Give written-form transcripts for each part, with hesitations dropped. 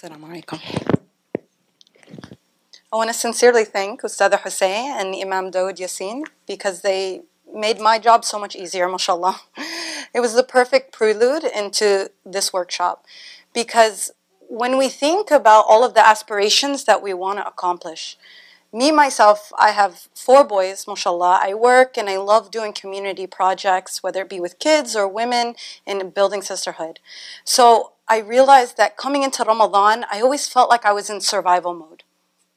Assalamu alaikum. I want to sincerely thank Ustadha Hussain and Imam Dawood Yassin because they made my job so much easier, mashallah. It was the perfect prelude into this workshop because when we think about all of the aspirations that we want to accomplish, me, myself, I have 4 boys, mashallah. I work and I love doing community projects, whether it be with kids or women, and building sisterhood. So I realized that coming into Ramadan, I always felt like I was in survival mode.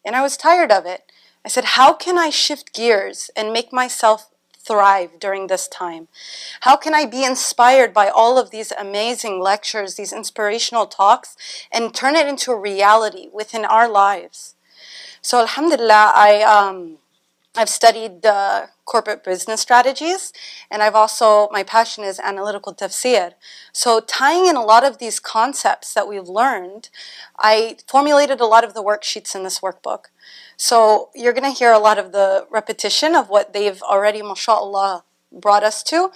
And I was tired of it. I said, how can I shift gears and make myself thrive during this time? How can I be inspired by all of these amazing lectures, these inspirational talks, and turn it into a reality within our lives? So alhamdulillah, I've studied corporate business strategies, and I've also, my passion is analytical tafsir. So tying in a lot of these concepts that we've learned, I formulated a lot of the worksheets in this workbook. So you're going to hear a lot of the repetition of what they've already, mashallah, brought us to,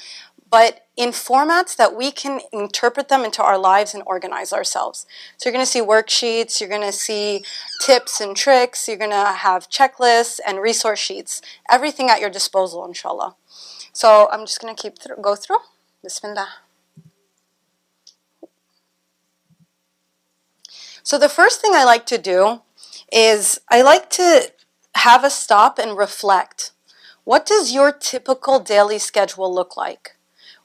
but in formats that we can interpret them into our lives and organize ourselves. So you're going to see worksheets, you're going to see tips and tricks, you're going to have checklists and resource sheets, everything at your disposal, inshallah. So I'm just going to go through. Bismillah. So the first thing I like to do is I like to have a stop and reflect. What does your typical daily schedule look like?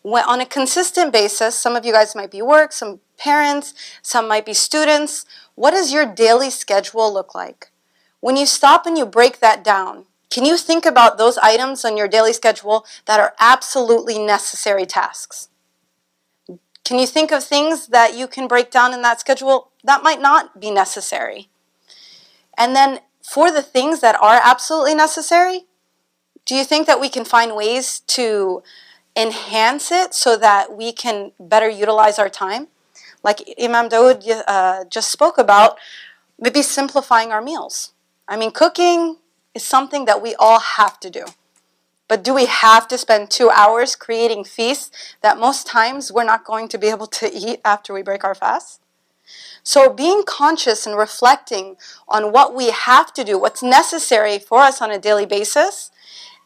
When, on a consistent basis, some of you guys might be work, some parents, some might be students. What does your daily schedule look like? When you stop and you break that down, can you think about those items on your daily schedule that are absolutely necessary tasks? Can you think of things that you can break down in that schedule that might not be necessary? And then for the things that are absolutely necessary, do you think that we can find ways to enhance it so that we can better utilize our time? Like Imam Dawood just spoke about, maybe simplifying our meals. I mean, cooking is something that we all have to do. But do we have to spend 2 hours creating feasts that most times we're not going to be able to eat after we break our fast? So being conscious and reflecting on what we have to do, what's necessary for us on a daily basis,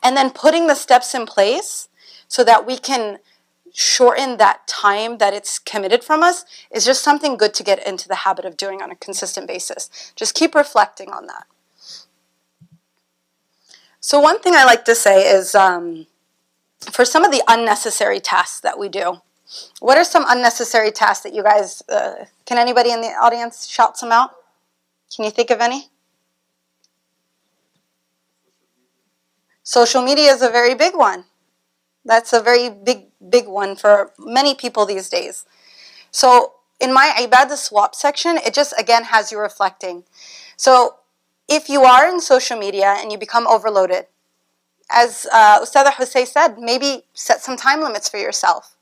and then putting the steps in place so that we can shorten that time that it's committed from us is just something good to get into the habit of doing on a consistent basis. Just keep reflecting on that. So one thing I like to say is for some of the unnecessary tasks that we do, what are some unnecessary tasks that you guys, can anybody in the audience shout some out? Can you think of any? Social media is a very big one. That's a very big one for many people these days. So in my Ibadah swap section, it just again has you reflecting. So if you are in social media and you become overloaded, as Ustadha Hussain said, maybe set some time limits for yourself.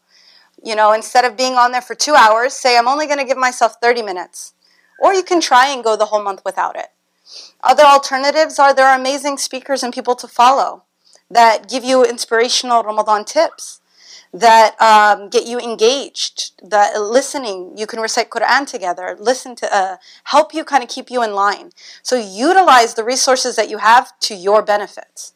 You know, instead of being on there for 2 hours, say I'm only going to give myself 30 minutes. Or you can try and go the whole month without it. Other alternatives are there are amazing speakers and people to follow that give you inspirational Ramadan tips, that get you engaged, that listening, you can recite Qur'an together, listen to, help you kind of keep you in line. So utilize the resources that you have to your benefits.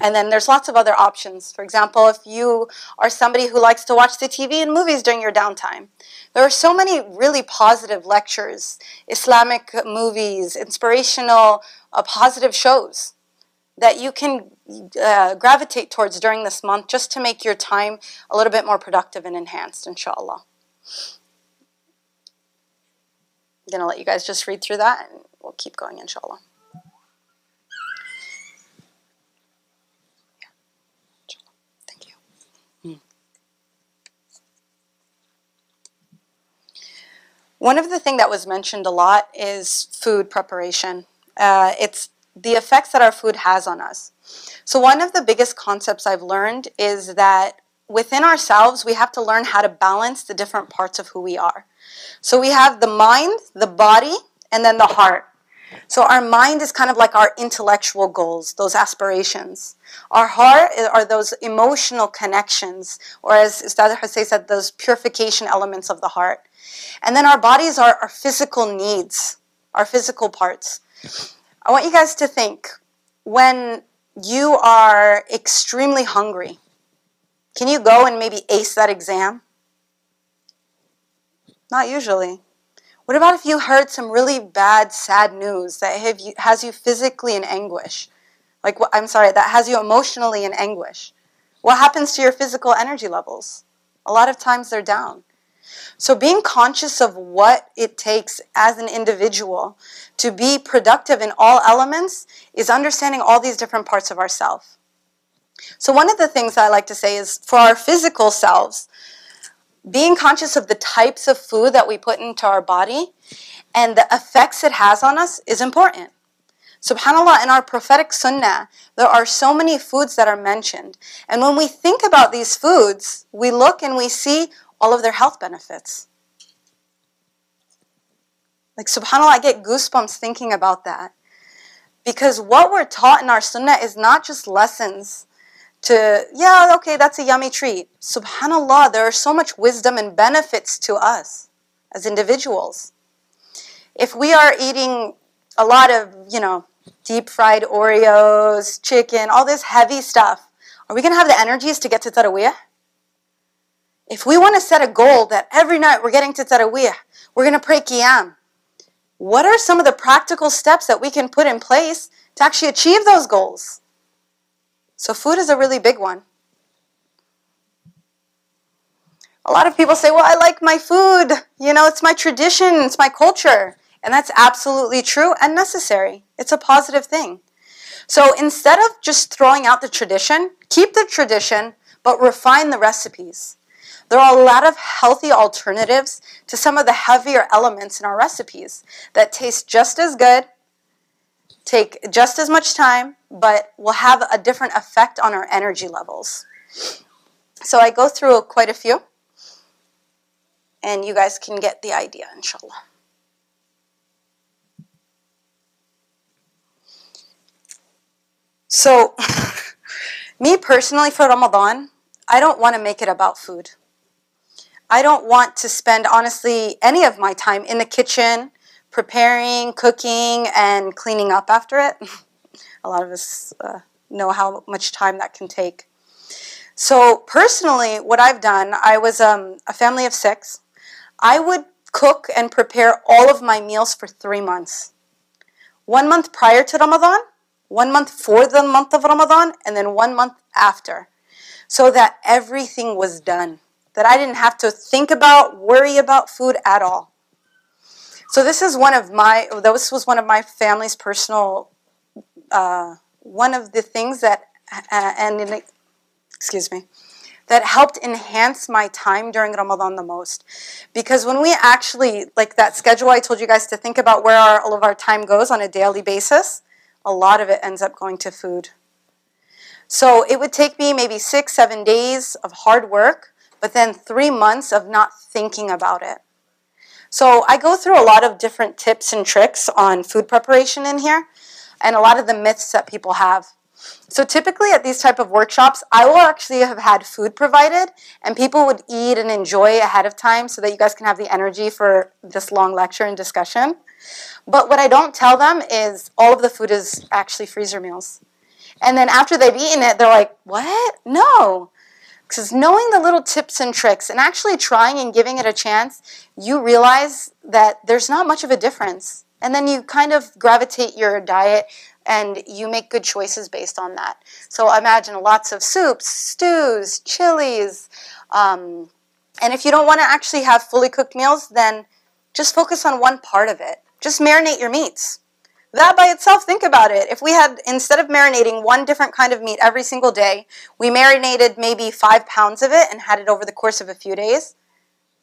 And then there's lots of other options. For example, if you are somebody who likes to watch the TV and movies during your downtime, there are so many really positive lectures, Islamic movies, inspirational, positive shows that you can gravitate towards during this month just to make your time a little bit more productive and enhanced, inshallah. I'm going to let you guys just read through that and we'll keep going, inshallah. Thank you. One of the things that was mentioned a lot is food preparation. It's the effects that our food has on us. So one of the biggest concepts I've learned is that within ourselves, we have to learn how to balance the different parts of who we are. So we have the mind, the body, and then the heart. So our mind is kind of like our intellectual goals, those aspirations. Our heart are those emotional connections, or as Ustadha Hussain said, those purification elements of the heart. And then our bodies are our physical needs, our physical parts. I want you guys to think, when you are extremely hungry, can you go and maybe ace that exam? Not usually. What about if you heard some really bad, sad news that has you physically in anguish? Like, I'm sorry, that has you emotionally in anguish. What happens to your physical energy levels? A lot of times they're down. So being conscious of what it takes as an individual to be productive in all elements is understanding all these different parts of ourselves. So one of the things I like to say is, for our physical selves, being conscious of the types of food that we put into our body and the effects it has on us is important. SubhanAllah, in our prophetic sunnah, there are so many foods that are mentioned. And when we think about these foods, we look and we see all of their health benefits. Like, SubhanAllah, I get goosebumps thinking about that. Because what we're taught in our sunnah is not just lessons to, yeah, okay, that's a yummy treat. SubhanAllah, there is so much wisdom and benefits to us as individuals. If we are eating a lot of, you know, deep-fried Oreos, chicken, all this heavy stuff, are we going to have the energies to get to Tarawih? If we want to set a goal that every night we're getting to Tarawih, we're going to pray Qiyam, what are some of the practical steps that we can put in place to actually achieve those goals? So food is a really big one. A lot of people say, well, I like my food. You know, it's my tradition, it's my culture. And that's absolutely true and necessary. It's a positive thing. So instead of just throwing out the tradition, keep the tradition, but refine the recipes. There are a lot of healthy alternatives to some of the heavier elements in our recipes that taste just as good, take just as much time, but will have a different effect on our energy levels. So I go through quite a few, and you guys can get the idea, inshallah. So, me personally, for Ramadan, I don't want to make it about food. I don't want to spend, honestly, any of my time in the kitchen preparing, cooking, and cleaning up after it. A lot of us know how much time that can take. So personally, what I've done, I was a family of 6. I would cook and prepare all of my meals for 3 months. 1 month prior to Ramadan, 1 month for the month of Ramadan, and then 1 month after. So that everything was done. That I didn't have to think about, worry about food at all. So this is one of my, this was one of my family's personal, one of the things that, that helped enhance my time during Ramadan the most. Because when we actually, like that schedule I told you guys to think about where all of our time goes on a daily basis, a lot of it ends up going to food. So it would take me maybe 6-7 days of hard work, but then 3 months of not thinking about it. So I go through a lot of different tips and tricks on food preparation in here, and a lot of the myths that people have. So typically at these type of workshops, I will actually have had food provided, and people would eat and enjoy ahead of time so that you guys can have the energy for this long lecture and discussion. But what I don't tell them is all of the food is actually freezer meals. And then after they've eaten it, they're like, what? No. Because knowing the little tips and tricks and actually trying and giving it a chance, you realize that there's not much of a difference. And then you kind of gravitate your diet and you make good choices based on that. So imagine lots of soups, stews, chilies. And if you don't want to actually have fully cooked meals, then just focus on one part of it. Just marinate your meats. That by itself, think about it. If we had, instead of marinating one different kind of meat every single day, we marinated maybe 5 pounds of it and had it over the course of a few days,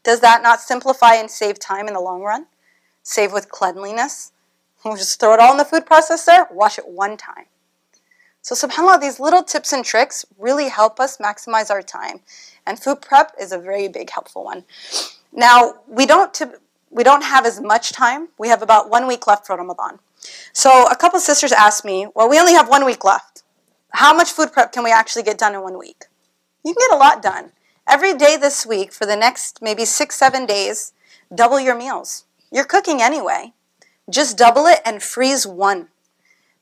does that not simplify and save time in the long run? Save with cleanliness? We'll just throw it all in the food processor, wash it one time. So SubhanAllah, these little tips and tricks really help us maximize our time. And food prep is a very big helpful one. Now, we don't have as much time. We have about 1 week left for Ramadan. So a couple sisters asked me, well, we only have 1 week left. How much food prep can we actually get done in 1 week? You can get a lot done. Every day this week for the next maybe 6-7 days, double your meals. You're cooking anyway. Just double it and freeze one.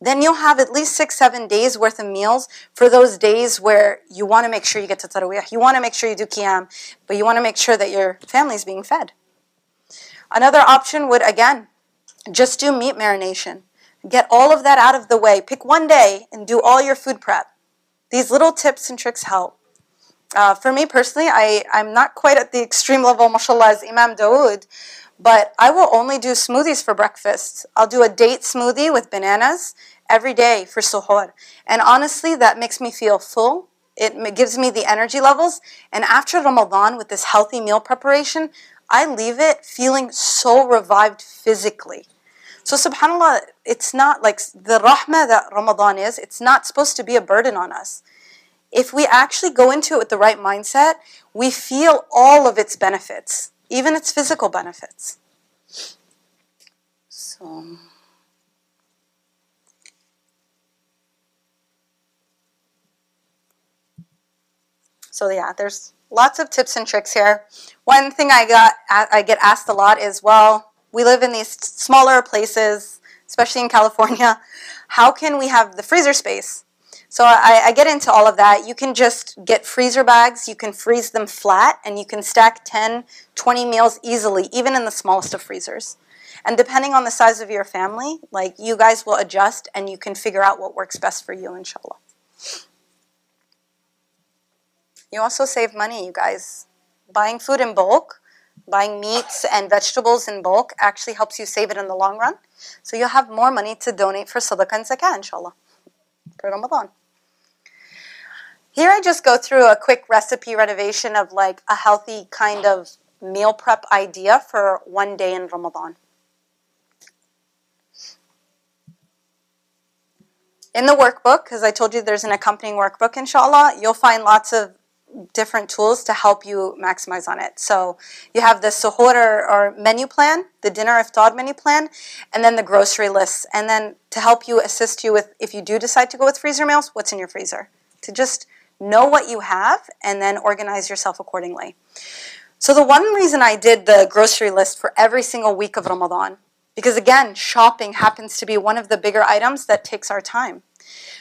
Then you'll have at least 6-7 days worth of meals for those days where you want to make sure you get to Tarawih, you want to make sure you do Qiyam, but you want to make sure that your family's being fed. Another option would, again, just do meat marination. Get all of that out of the way. Pick one day and do all your food prep. These little tips and tricks help. For me personally, I'm not quite at the extreme level, mashallah, as Imam Dawood, but I will only do smoothies for breakfast. I'll do a date smoothie with bananas every day for suhoor. And honestly, that makes me feel full. It gives me the energy levels. And after Ramadan, with this healthy meal preparation, I leave it feeling so revived physically. So subhanAllah, it's not like the rahmah that Ramadan is, it's not supposed to be a burden on us. If we actually go into it with the right mindset, we feel all of its benefits, even its physical benefits. So, yeah, there's lots of tips and tricks here. One thing I get asked a lot is, well, we live in these smaller places, especially in California. How can we have the freezer space? So I get into all of that. You can just get freezer bags. You can freeze them flat, and you can stack 10-20 meals easily, even in the smallest of freezers. And depending on the size of your family, like, you guys will adjust, and you can figure out what works best for you, inshallah. You also save money, you guys. Buying food in bulk. Buying meats and vegetables in bulk actually helps you save it in the long run. So you'll have more money to donate for sadaqah and zakah, inshallah, for Ramadan. Here I just go through a quick recipe renovation of like a healthy kind of meal prep idea for one day in Ramadan. In the workbook, because I told you there's an accompanying workbook, inshallah, you'll find lots of different tools to help you maximize on it. So you have the suhoor or menu plan, the dinner iftar menu plan, and then the grocery lists. And then to help you, assist you with, if you do decide to go with freezer meals, what's in your freezer. To just know what you have and then organize yourself accordingly. So the one reason I did the grocery list for every single week of Ramadan, because again, shopping happens to be one of the bigger items that takes our time.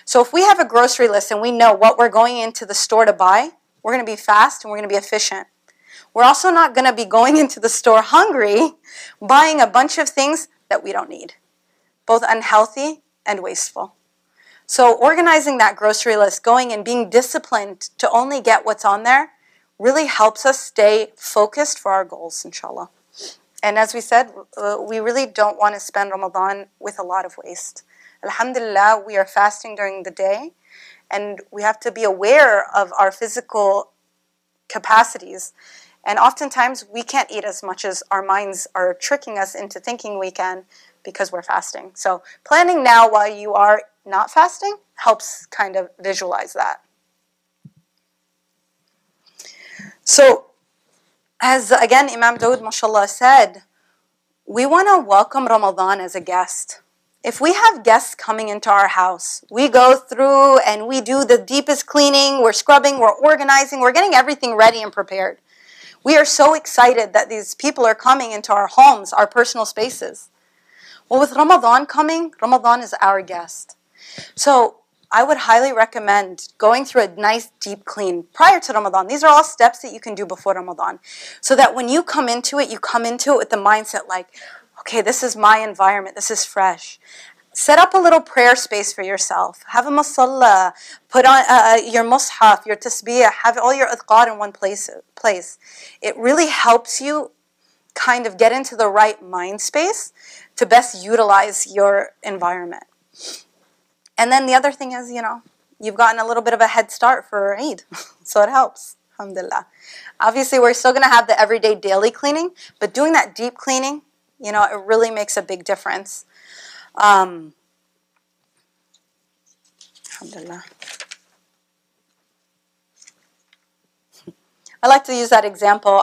So if we have a grocery list and we know what we're going into the store to buy, we're going to be fast and we're going to be efficient. We're also not going to be going into the store hungry, buying a bunch of things that we don't need, both unhealthy and wasteful. So organizing that grocery list, going and being disciplined to only get what's on there, really helps us stay focused for our goals, inshallah. And as we said, we really don't want to spend Ramadan with a lot of waste. Alhamdulillah, we are fasting during the day. And we have to be aware of our physical capacities. And oftentimes, we can't eat as much as our minds are tricking us into thinking we can because we're fasting. So planning now while you are not fasting helps kind of visualize that. So as, again, Imam Dawood, mashallah, said, we want to welcome Ramadan as a guest. If we have guests coming into our house, we go through and we do the deepest cleaning, we're scrubbing, we're organizing, we're getting everything ready and prepared. We are so excited that these people are coming into our homes, our personal spaces. Well, with Ramadan coming, Ramadan is our guest. So I would highly recommend going through a nice deep clean prior to Ramadan. These are all steps that you can do before Ramadan. So that when you come into it with the mindset like, okay, this is my environment, this is fresh. Set up a little prayer space for yourself. Have a masalla, put on your mushaf, your tasbih, have all your athkar in one place. It really helps you kind of get into the right mind space to best utilize your environment. And then the other thing is, you know, you've gotten a little bit of a head start for Eid, so it helps. Alhamdulillah. Obviously, we're still going to have the everyday daily cleaning, but doing that deep cleaning, you know, it really makes a big difference. Alhamdulillah. I like to use that example.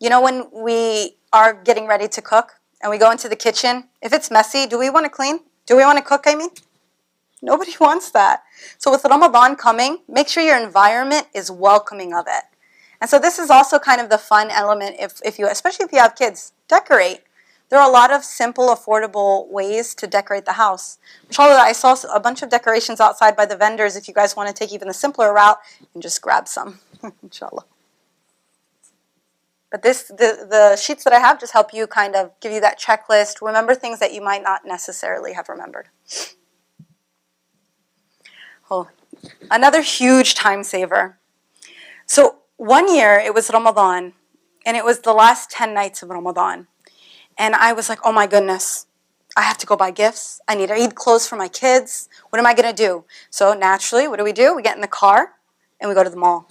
You know, when we are getting ready to cook, and we go into the kitchen, if it's messy, do we want to clean? Do we want to cook, I mean? Nobody wants that. So with Ramadan coming, make sure your environment is welcoming of it. And so this is also kind of the fun element, especially if you have kids, decorate. There are a lot of simple, affordable ways to decorate the house. Inshallah, I saw a bunch of decorations outside by the vendors. If you guys want to take even the simpler route, and just grab some, inshallah. But the sheets that I have just help you kind of give you that checklist, remember things that you might not necessarily have remembered. Oh, another huge time saver. So one year it was Ramadan, and it was the last 10 nights of Ramadan. And I was like, oh my goodness, I have to go buy gifts. I need Eid clothes for my kids. What am I going to do? So naturally, what do? We get in the car and we go to the mall.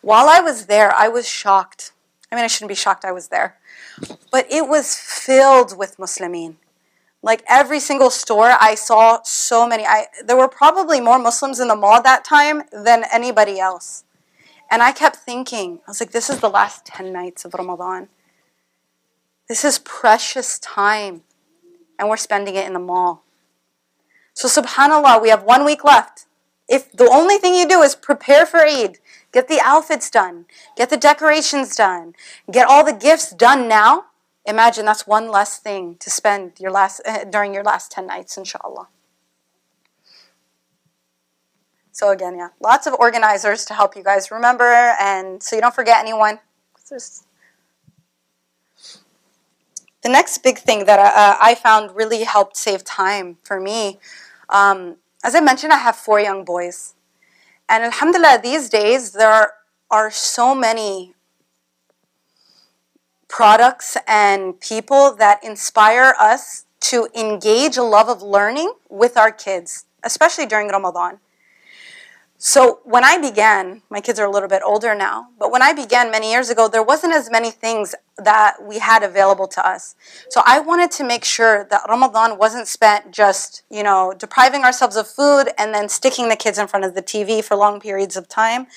While I was there, I was shocked. I mean, I shouldn't be shocked, I was there. But it was filled with Muslimin. Like every single store, I saw so many. There were probably more Muslims in the mall that time than anybody else. And I kept thinking, I was like, this is the last 10 nights of Ramadan. This is precious time, and we're spending it in the mall. So subhanAllah, we have 1 week left. If the only thing you do is prepare for Eid, get the outfits done, get the decorations done, get all the gifts done now, imagine that's one less thing to spend your during your last 10 nights, inshallah. So again, yeah, lots of organizers to help you guys remember, and so you don't forget anyone. The next big thing that I found really helped save time for me, as I mentioned, I have 4 young boys. And alhamdulillah, these days, there are so many products and people that inspire us to engage a love of learning with our kids, especially during Ramadan. So when I began, my kids are a little bit older now, but when I began many years ago, there wasn't as many things that we had available to us. So I wanted to make sure that Ramadan wasn't spent just, you know, depriving ourselves of food and then sticking the kids in front of the TV for long periods of time,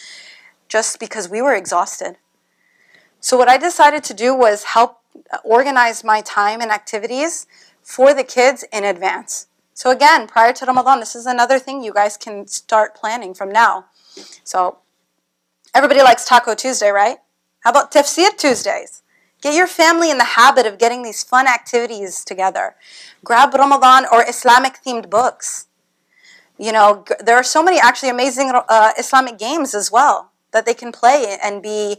just because we were exhausted. So what I decided to do was help organize my time and activities for the kids in advance. So again, prior to Ramadan, this is another thing you guys can start planning from now. So everybody likes Taco Tuesday, right? How about Tafsir Tuesdays? Get your family in the habit of getting these fun activities together. Grab Ramadan or Islamic-themed books. You know, there are so many actually amazing Islamic games as well that they can play and be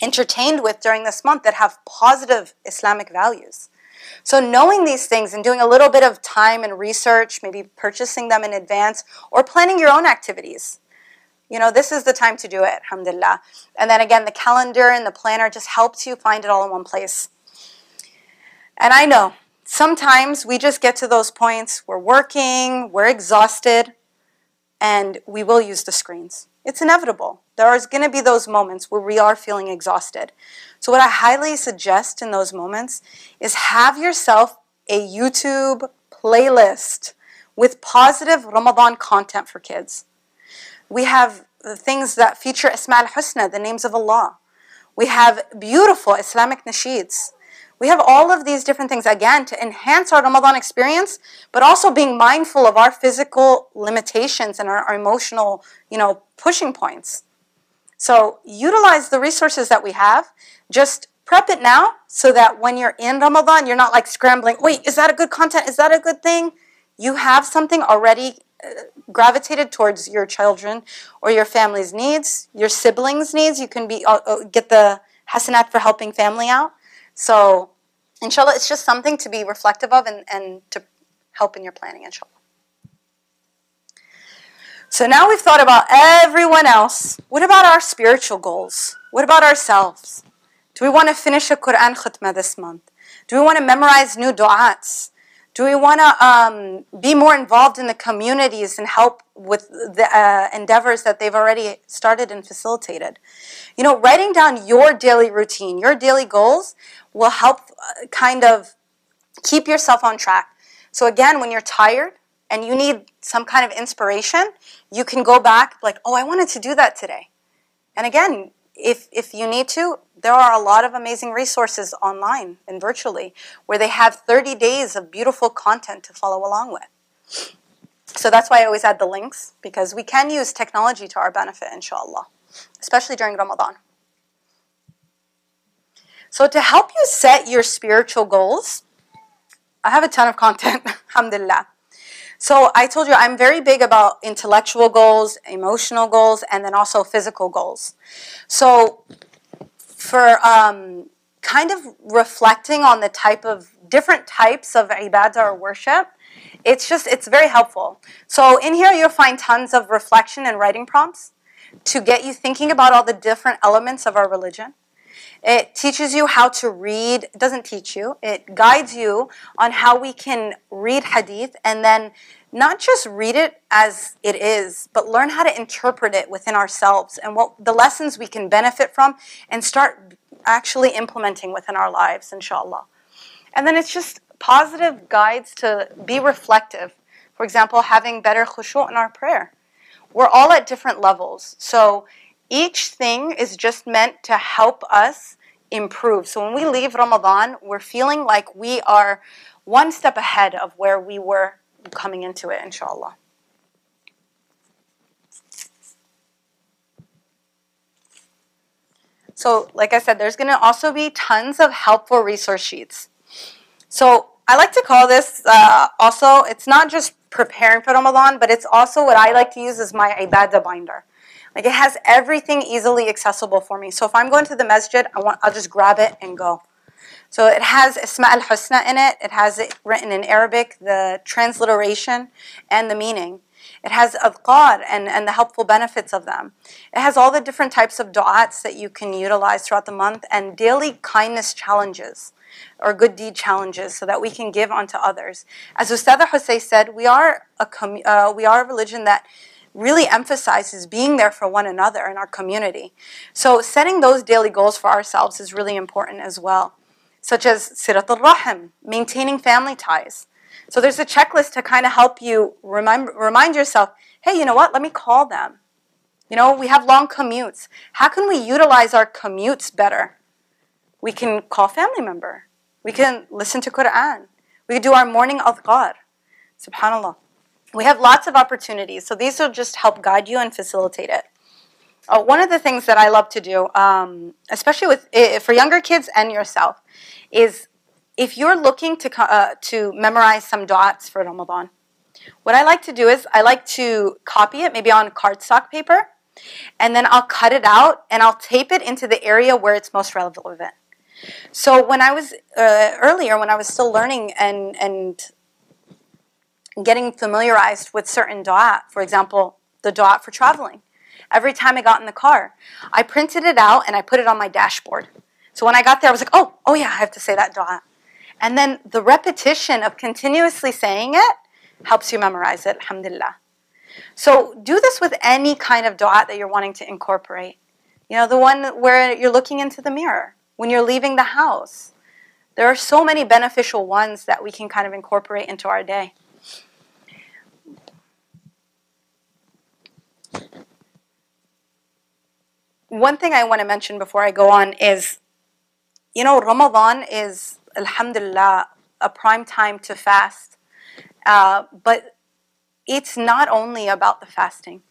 entertained with during this month that have positive Islamic values. So knowing these things and doing a little bit of time and research, maybe purchasing them in advance, or planning your own activities. You know, this is the time to do it, alhamdulillah. And then again, the calendar and the planner just helps you find it all in one place. And I know, sometimes we just get to those points, we're working, we're exhausted, and we will use the screens. It's inevitable. There are going to be those moments where we are feeling exhausted. So what I highly suggest in those moments is have yourself a YouTube playlist with positive Ramadan content for kids. We have things that feature Asmaul Husna, the names of Allah. We have beautiful Islamic nasheeds. We have all of these different things, again, to enhance our Ramadan experience, but also being mindful of our physical limitations and our emotional, you know, pushing points. So utilize the resources that we have. Just prep it now so that when you're in Ramadan, you're not like scrambling, wait, is that a good content? Is that a good thing? You have something already gravitated towards your children or your family's needs, your siblings' needs. You can be get the hasanat for helping family out. So, inshallah, it's just something to be reflective of and to help in your planning, inshallah. So now we've thought about everyone else. What about our spiritual goals? What about ourselves? Do we want to finish a Qur'an khutma this month? Do we want to memorize new du'ats? Do we want to be more involved in the communities and help with the endeavors that they've already started and facilitated? You know, writing down your daily routine, your daily goals will help kind of keep yourself on track. So again, when you're tired and you need some kind of inspiration, you can go back like, oh, I wanted to do that today. And again, if you need to, there are a lot of amazing resources online and virtually where they have 30 days of beautiful content to follow along with. So that's why I always add the links, because we can use technology to our benefit, inshallah, especially during Ramadan. So to help you set your spiritual goals, I have a ton of content, alhamdulillah. So I told you I'm very big about intellectual goals, emotional goals, and then also physical goals. So for kind of reflecting on the type of different types of ibadah or worship, it's very helpful. So in here you'll find tons of reflection and writing prompts to get you thinking about all the different elements of our religion. It teaches you how to read, it doesn't teach you, it guides you on how we can read hadith and then not just read it as it is, but learn how to interpret it within ourselves and what the lessons we can benefit from and start actually implementing within our lives, inshallah. And then it's just positive guides to be reflective. For example, having better khushu in our prayer. We're all at different levels. So each thing is just meant to help us improve. So when we leave Ramadan, we're feeling like we are one step ahead of where we were coming into it, inshallah. So like I said, there's going to also be tons of helpful resource sheets. So I like to call this also, it's not just preparing for Ramadan, but it's also what I like to use as my ibadah binder. Like, it has everything easily accessible for me. So if I'm going to the masjid, I'll just grab it and go. So it has Asmaul Husna in it. It has it written in Arabic, the transliteration and the meaning. It has adhkar and the helpful benefits of them. It has all the different types of du'ats that you can utilize throughout the month and daily kindness challenges or good deed challenges so that we can give unto others. As Ustadha Hussain said, we are a religion that really emphasizes being there for one another in our community. So setting those daily goals for ourselves is really important as well, such as Siratul Rahim, maintaining family ties. So there's a checklist to kind of help you remind yourself, hey, you know what, let me call them. You know, we have long commutes. How can we utilize our commutes better? We can call family member. We can listen to Qur'an. We can do our morning adhkar. SubhanAllah. We have lots of opportunities, so these will just help guide you and facilitate it. One of the things that I love to do, especially for younger kids and yourself, is if you're looking to memorize some dots for Ramadan, what I like to do is I like to copy it maybe on cardstock paper, and then I'll cut it out and I'll tape it into the area where it's most relevant. So when I was earlier, when I was still learning and getting familiarized with certain du'a, for example, the du'a for traveling. Every time I got in the car, I printed it out and I put it on my dashboard. So when I got there, I was like, oh yeah, I have to say that du'a. And then the repetition of continuously saying it helps you memorize it, alhamdulillah. So do this with any kind of du'a that you're wanting to incorporate. You know, the one where you're looking into the mirror, when you're leaving the house. There are so many beneficial ones that we can kind of incorporate into our day. One thing I want to mention before I go on is, you know, Ramadan is, alhamdulillah, a prime time to fast. But it's not only about the fasting.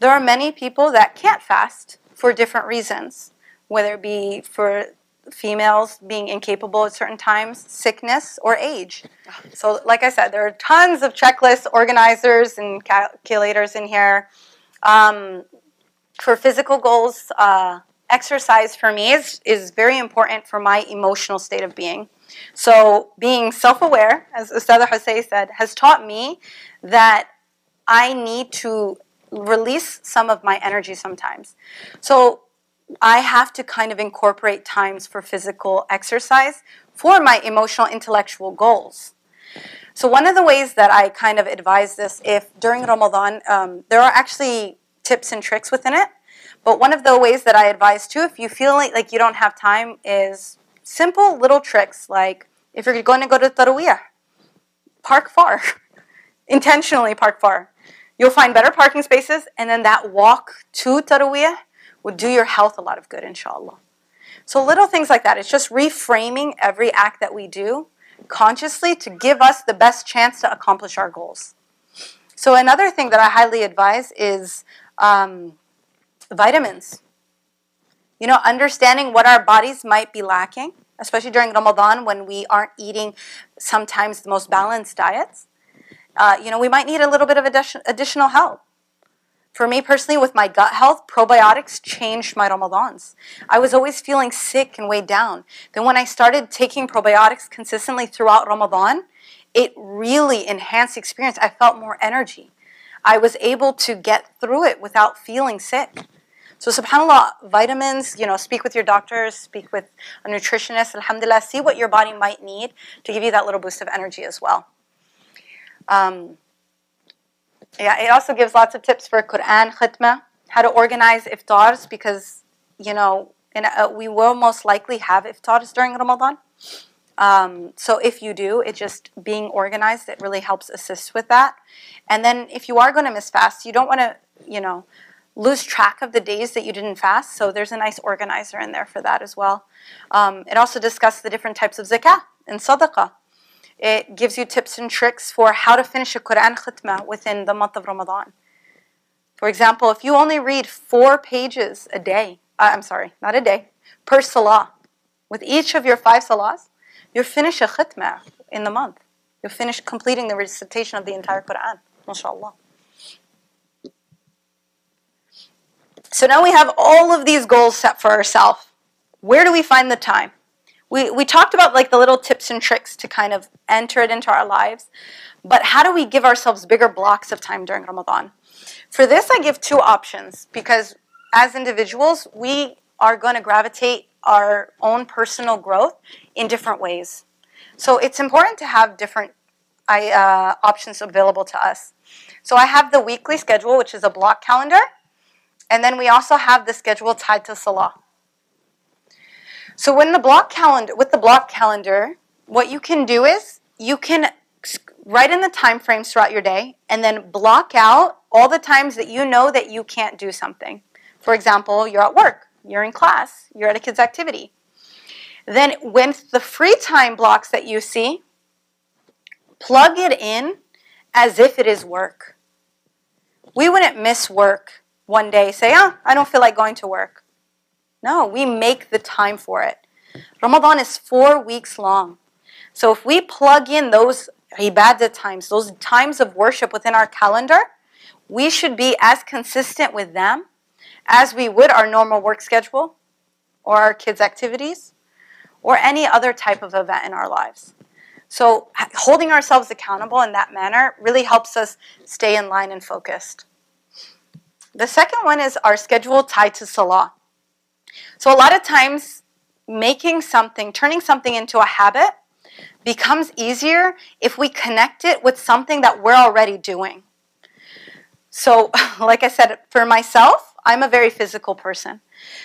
There are many people that can't fast for different reasons, whether it be for females being incapable at certain times, sickness, or age. So like I said, there are tons of checklists, organizers, and calculators in here. For physical goals, exercise for me is very important for my emotional state of being. So being self-aware, as Ustadha Hussain said, has taught me that I need to release some of my energy sometimes. So I have to kind of incorporate times for physical exercise for my emotional, intellectual goals. So one of the ways that I kind of advise this, if during Ramadan, there are actually tips and tricks within it, but one of the ways that I advise too, if you feel like you don't have time, is simple little tricks, like if you're going to go to Tarawih, park far. Intentionally park far. You'll find better parking spaces, and then that walk to Tarawih would do your health a lot of good, inshallah. So little things like that. It's just reframing every act that we do consciously to give us the best chance to accomplish our goals. So another thing that I highly advise is vitamins. You know, understanding what our bodies might be lacking, especially during Ramadan when we aren't eating sometimes the most balanced diets. You know, we might need a little bit of additional help. For me personally, with my gut health, probiotics changed my Ramadans. I was always feeling sick and weighed down. Then when I started taking probiotics consistently throughout Ramadan, it really enhanced the experience. I felt more energy. I was able to get through it without feeling sick. So subhanAllah, vitamins, you know, speak with your doctors, speak with a nutritionist, alhamdulillah, see what your body might need to give you that little boost of energy as well. Yeah, it also gives lots of tips for Qur'an, khutma, how to organize iftars because, you know, we will most likely have iftars during Ramadan. So if you do, it's just being organized. It really helps assist with that. And then if you are going to miss fast, you don't want to, you know, lose track of the days that you didn't fast. So there's a nice organizer in there for that as well. It also discusses the different types of zakah and sadaqah. It gives you tips and tricks for how to finish a Qur'an khutma within the month of Ramadan. For example, if you only read 4 pages a day, I'm sorry, not a day, per salah, with each of your 5 salahs, you'll finish a khutma in the month. You'll finish completing the recitation of the entire Qur'an, mashallah. So now we have all of these goals set for ourselves. Where do we find the time? We talked about like the little tips and tricks to kind of enter it into our lives, but how do we give ourselves bigger blocks of time during Ramadan? For this, I give 2 options because as individuals, we are going to gravitate our own personal growth in different ways. So it's important to have different options available to us. So I have the weekly schedule, which is a block calendar, and then we also have the schedule tied to Salah. So when the block calendar, with the block calendar, what you can do is you can write in the time frames throughout your day and then block out all the times that you know that you can't do something. For example, you're at work, you're in class, you're at a kid's activity. Then with the free time blocks that you see, plug it in as if it is work. We wouldn't miss work one day, say, oh, I don't feel like going to work. No, we make the time for it. Ramadan is 4 weeks long. So if we plug in those ibadah times, those times of worship within our calendar, we should be as consistent with them as we would our normal work schedule or our kids' activities or any other type of event in our lives. So holding ourselves accountable in that manner really helps us stay in line and focused. The second one is our schedule tied to Salah. So a lot of times, making something, turning something into a habit becomes easier if we connect it with something that we're already doing. So, like I said, for myself, I'm a very physical person.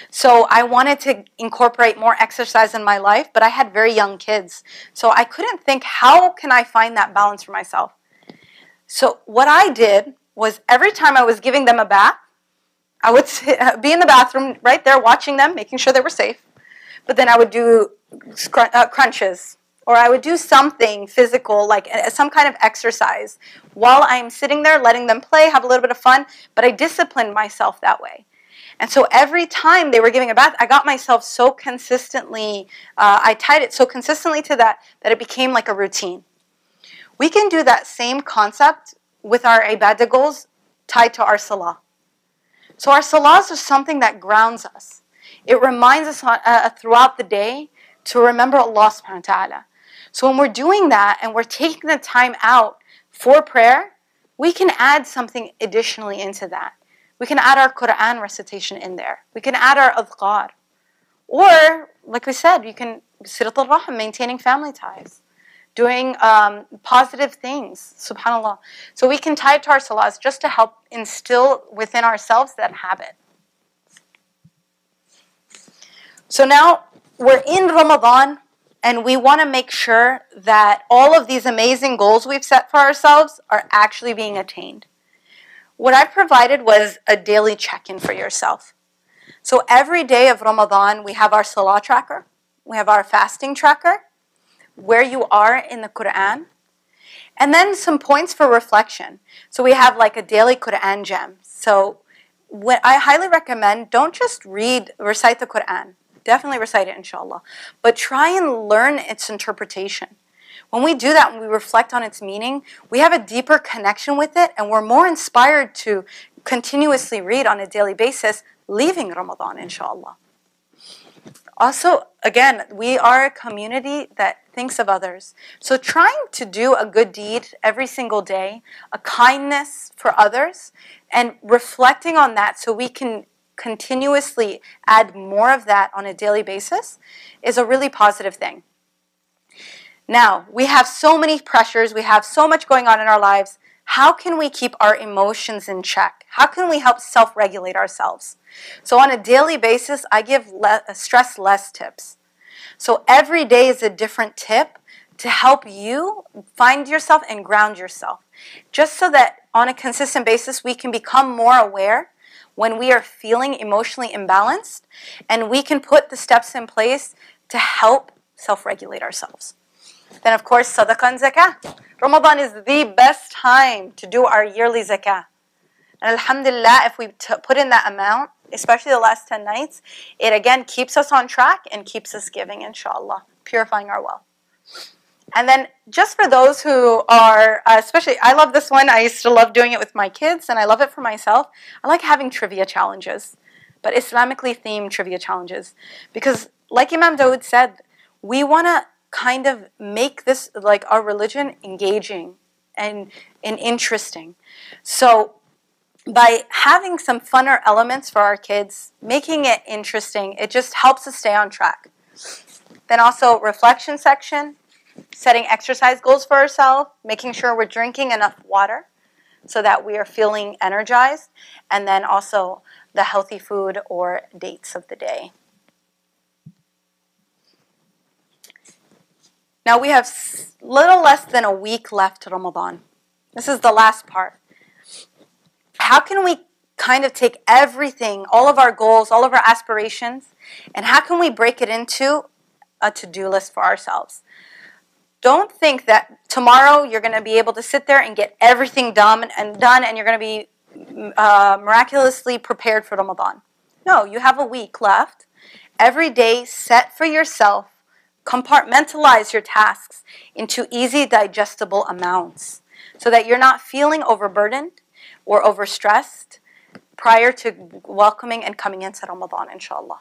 So I wanted to incorporate more exercise in my life, but I had very young kids. So I couldn't think, how can I find that balance for myself? So what I did was every time I was giving them a bath, I would be in the bathroom right there watching them, making sure they were safe. But then I would do crunches, or I would do something physical, like some kind of exercise, while I'm sitting there letting them play, have a little bit of fun. But I disciplined myself that way. And so every time they were giving a bath, I got myself so consistently, I tied it so consistently to that, that it became like a routine. We can do that same concept with our ibadah goals tied to our salah. So our salahs are something that grounds us. It reminds us throughout the day to remember Allah subhanahu wa ta'ala. So when we're doing that and we're taking the time out for prayer, we can add something additionally into that. We can add our Qur'an recitation in there. We can add our adhkar. Or, like we said, you can, Siratul Rahim, maintaining family ties. Doing positive things, subhanAllah. So we can tie it to our salahs just to help instill within ourselves that habit. So now we're in Ramadan and we want to make sure that all of these amazing goals we've set for ourselves are actually being attained. What I provided was a daily check-in for yourself. So every day of Ramadan, we have our Salah tracker. We have our fasting tracker, where you are in the Qur'an. And then some points for reflection. So we have like a daily Qur'an gem. So what I highly recommend, don't just recite the Qur'an. Definitely recite it, inshallah. But try and learn its interpretation. When we do that, when we reflect on its meaning, we have a deeper connection with it, and we're more inspired to continuously read on a daily basis, leaving Ramadan, inshallah. Also, again, we are a community that thinks of others. So trying to do a good deed every single day, a kindness for others, and reflecting on that so we can continuously add more of that on a daily basis is a really positive thing. Now, we have so many pressures, we have so much going on in our lives. How can we keep our emotions in check? How can we help self-regulate ourselves? So on a daily basis, I give stress less tips. So every day is a different tip to help you find yourself and ground yourself, just so that on a consistent basis we can become more aware when we are feeling emotionally imbalanced, and we can put the steps in place to help self-regulate ourselves. Then, of course, sadaqah and zakah. Ramadan is the best time to do our yearly zakah. And alhamdulillah, if we put in that amount, especially the last 10 nights, it again keeps us on track and keeps us giving, inshallah, purifying our wealth. And then just for those who are, especially, I love this one. I used to love doing it with my kids, and I love it for myself. I like having trivia challenges, but Islamically themed trivia challenges. Because like Imam Dawood said, we want to kind of make this, like, our religion engaging and interesting. So by having some funner elements for our kids, making it interesting, it just helps us stay on track. Then also reflection section, setting exercise goals for ourselves, making sure we're drinking enough water so that we are feeling energized, and then also the healthy food or dates of the day. Now we have little less than a week left to Ramadan. This is the last part. How can we kind of take everything, all of our goals, all of our aspirations, and how can we break it into a to-do list for ourselves? Don't think that tomorrow you're going to be able to sit there and get everything done and you're going to be miraculously prepared for Ramadan. No, you have a week left. Every day set for yourself. Compartmentalize your tasks into easy, digestible amounts so that you're not feeling overburdened or overstressed prior to welcoming and coming into Ramadan, inshallah.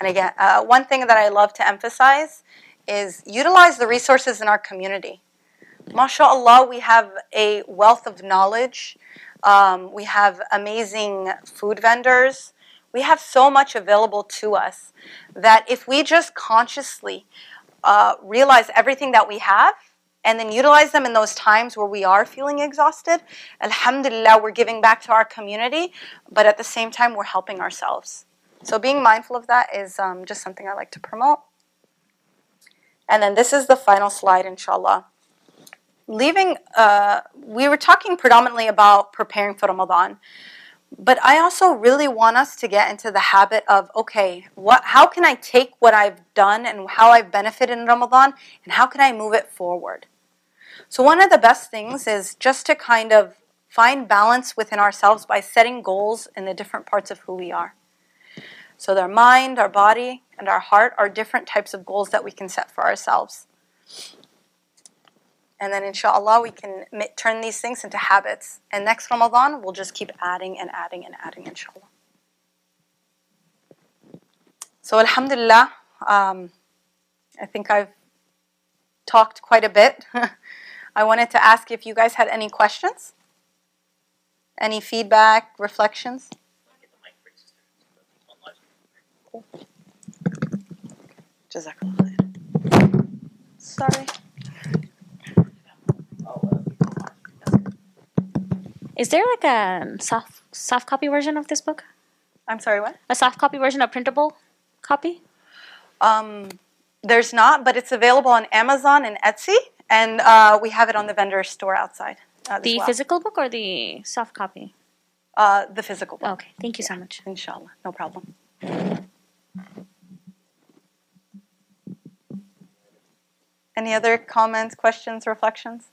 And again, one thing that I love to emphasize is utilize the resources in our community. MashaAllah, we have a wealth of knowledge. We have amazing food vendors. We have so much available to us that if we just consciously realize everything that we have and then utilize them in those times where we are feeling exhausted, alhamdulillah, we're giving back to our community, but at the same time, we're helping ourselves. So being mindful of that is just something I like to promote. And then this is the final slide, inshallah. We were talking predominantly about preparing for Ramadan. But I also really want us to get into the habit of, okay, how can I take what I've done and how I've benefited in Ramadan, and how can I move it forward? So one of the best things is just to kind of find balance within ourselves by setting goals in the different parts of who we are. So our mind, our body, and our heart are different types of goals that we can set for ourselves. And then inshallah, we can turn these things into habits. And next Ramadan, we'll just keep adding and adding and adding, inshallah. So alhamdulillah, I think I've talked quite a bit. I wanted to ask if you guys had any questions, any feedback, reflections. Jazakallah khair. Sorry. Is there like a soft copy version of this book? I'm sorry, what? A soft copy version, a printable copy? There's not, but it's available on Amazon and Etsy, and we have it on the vendor store outside. The physical book or the soft copy? the physical one. Okay, thank you so much. Inshallah, no problem. Any other comments, questions, reflections?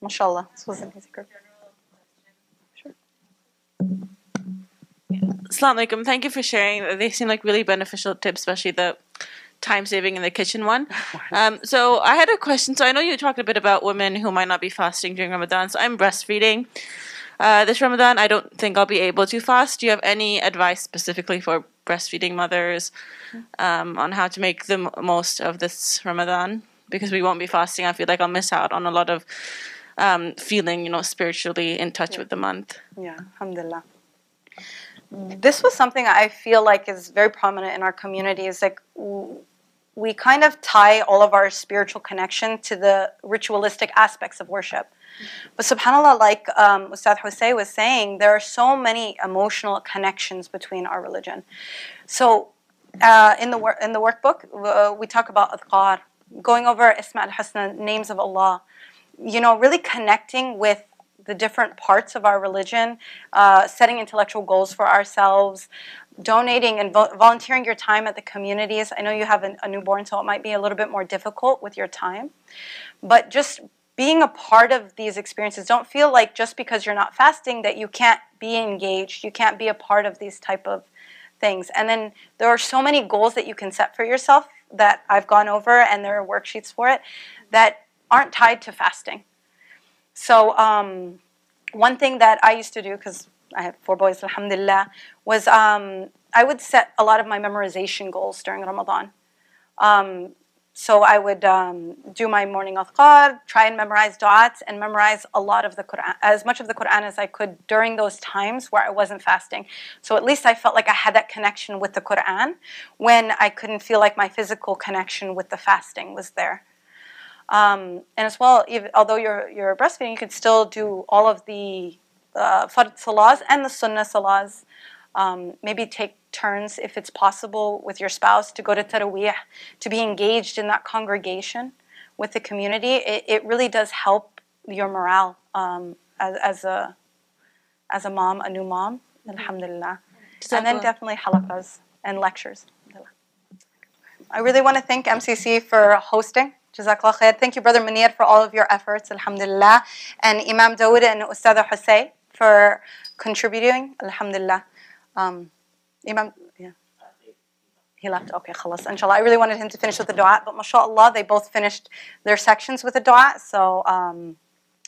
Mashallah, this was an easy group. Sure. Assalamu alaikum. Thank you for sharing. They seem like really beneficial tips, especially the time-saving in the kitchen one. So I had a question. So I know you talked a bit about women who might not be fasting during Ramadan. So I'm breastfeeding. This Ramadan, I don't think I'll be able to fast. Do you have any advice specifically for breastfeeding mothers on how to make the most of this Ramadan? Because we won't be fasting. I feel like I'll miss out on a lot of feeling, you know, spiritually in touch with the month. Yeah, alhamdulillah. This was something I feel like is very prominent in our community. Is like we kind of tie all of our spiritual connection to the ritualistic aspects of worship. But subhanAllah, like Ustadha Hussain was saying, there are so many emotional connections between our religion. So in the workbook, we talk about adhkar, going over Asmaul Husna, names of Allah, you know, really connecting with the different parts of our religion, setting intellectual goals for ourselves, donating and volunteering your time at the communities. I know you have a newborn, so it might be a little bit more difficult with your time, but just being a part of these experiences. Don't feel like just because you're not fasting that you can't be engaged, you can't be a part of these type of things. And then there are so many goals that you can set for yourself that I've gone over, and there are worksheets for it that aren't tied to fasting. So one thing that I used to do, because I have 4 boys, alhamdulillah, was I would set a lot of my memorization goals during Ramadan. So I would do my morning adhkar, try and memorize du'ats, and memorize a lot of the Qur'an, as much of the Qur'an as I could during those times where I wasn't fasting. So at least I felt like I had that connection with the Qur'an when I couldn't feel like my physical connection with the fasting was there. And as well, even, although you're breastfeeding, you could still do all of the Fard salahs and the Sunnah salahs. Maybe take turns, if it's possible, with your spouse to go to Tarawih, to be engaged in that congregation with the community. It really does help your morale as a mom, a new mom, alhamdulillah. And then definitely halaqahs and lectures. I really want to thank MCC for hosting. Jazakallah khair. Thank you, Brother Manir, for all of your efforts, alhamdulillah. And Imam Dawood and Ustadha Hussain for contributing, alhamdulillah. Imam, yeah. He left. Okay, khalas. Inshallah. I really wanted him to finish with the dua, but mashallah, they both finished their sections with the dua. So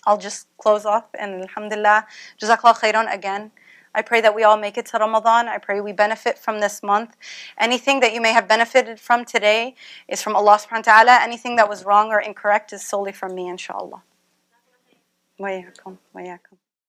I'll just close off, and alhamdulillah. Jazakallah khairan again. I pray that we all make it to Ramadan. I pray we benefit from this month. Anything that you may have benefited from today is from Allah subhanahu wa ta'ala. Anything that was wrong or incorrect is solely from me, inshallah. Wa yaakum.